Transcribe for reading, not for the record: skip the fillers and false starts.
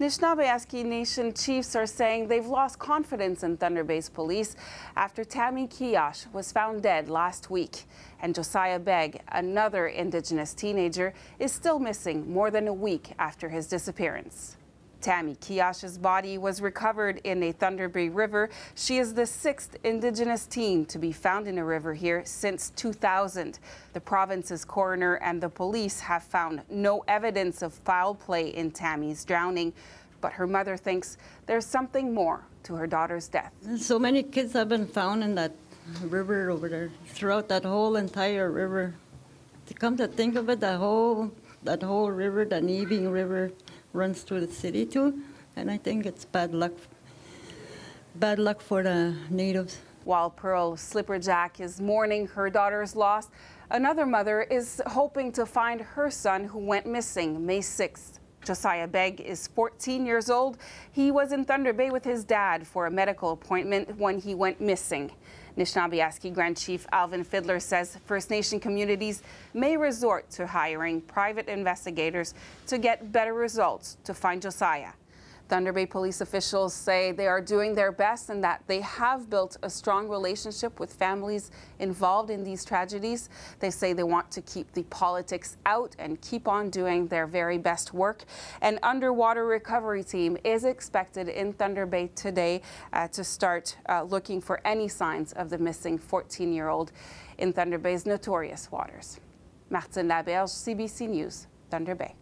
Nishnawbe Aski Nation chiefs are saying they've lost confidence in Thunder Bay's police after Tammy Keeash was found dead last week. And Josiah Begg, another Indigenous teenager, is still missing more than a week after his disappearance. Tammy Keeash's body was recovered in a Thunder Bay River. She is the sixth Indigenous teen to be found in a river here since 2000. The province's coroner and the police have found no evidence of foul play in Tammy's drowning, but her mother thinks there's something more to her daughter's death. So many kids have been found in that river over there, throughout that whole entire river. To come to think of it, that whole river, the Neaving River, runs through the city too, and I think it's bad luck for the natives. While Pearl Slipperjack is mourning her daughter's loss, another mother is hoping to find her son who went missing May 6th. Josiah Begg is 14 years old. He was in Thunder Bay with his dad for a medical appointment when he went missing. Nishnawbe Aski Grand Chief Alvin Fiddler says First Nation communities may resort to hiring private investigators to get better results to find Josiah. Thunder Bay police officials say they are doing their best and that they have built a strong relationship with families involved in these tragedies. They say they want to keep the politics out and keep on doing their very best work. An underwater recovery team is expected in Thunder Bay today to start looking for any signs of the missing 14-year-old in Thunder Bay's notorious waters. Martin Laberge, CBC News, Thunder Bay.